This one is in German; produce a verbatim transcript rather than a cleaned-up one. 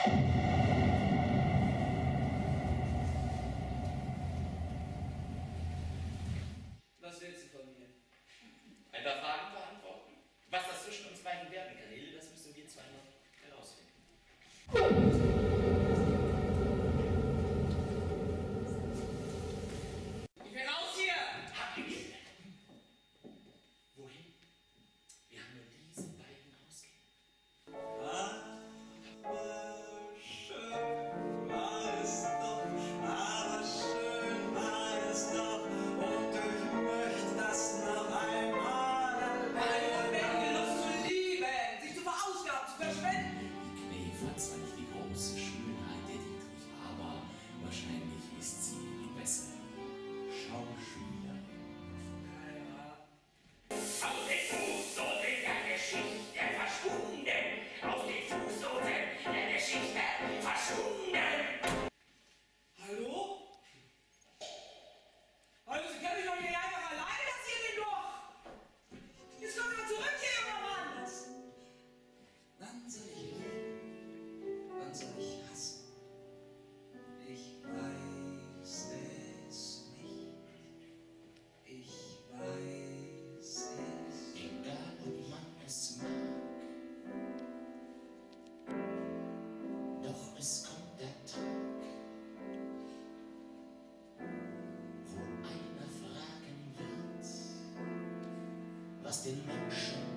Was willst du von mir? Ein paar Fragen beantworten. Was das zwischen uns beiden werden kann, das müssen wir zweimal herausfinden. Was den Menschen